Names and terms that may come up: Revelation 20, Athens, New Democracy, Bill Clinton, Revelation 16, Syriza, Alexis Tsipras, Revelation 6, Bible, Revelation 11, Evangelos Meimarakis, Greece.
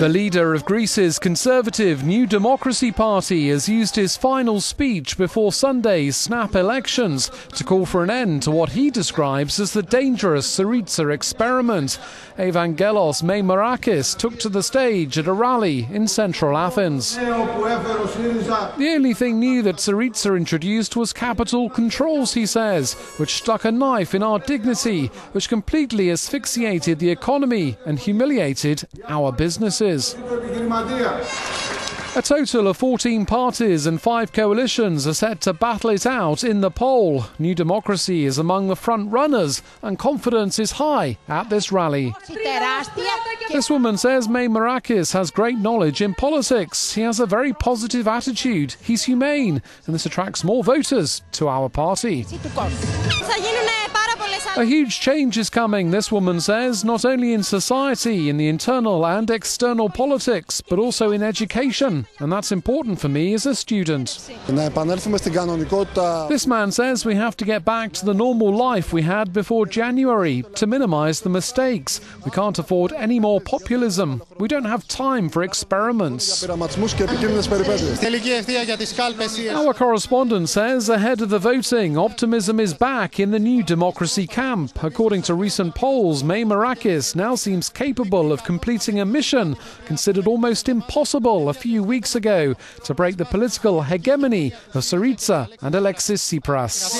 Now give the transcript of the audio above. The leader of Greece's conservative New Democracy party has used his final speech before Sunday's snap elections to call for an end to what he describes as the dangerous Syriza experiment. Evangelos Meimarakis took to the stage at a rally in central Athens. The only thing new that Syriza introduced was capital controls, he says, which stuck a knife in our dignity, which completely asphyxiated the economy and humiliated our businesses. A total of 14 parties and 5 coalitions are set to battle it out in the poll. New Democracy is among the front runners, and confidence is high at this rally. This woman says Meimarakis has great knowledge in politics. He has a very positive attitude. He's humane, and this attracts more voters to our party. A huge change is coming, this woman says, not only in society, in the internal and external politics, but also in education. And that's important for me as a student. This man says we have to get back to the normal life we had before January to minimize the mistakes. We can't afford any more populism. We don't have time for experiments. Our correspondent says ahead of the voting, optimism is back in the New Democracy campaign. According to recent polls, Meimarakis now seems capable of completing a mission considered almost impossible a few weeks ago to break the political hegemony of Syriza and Alexis Tsipras.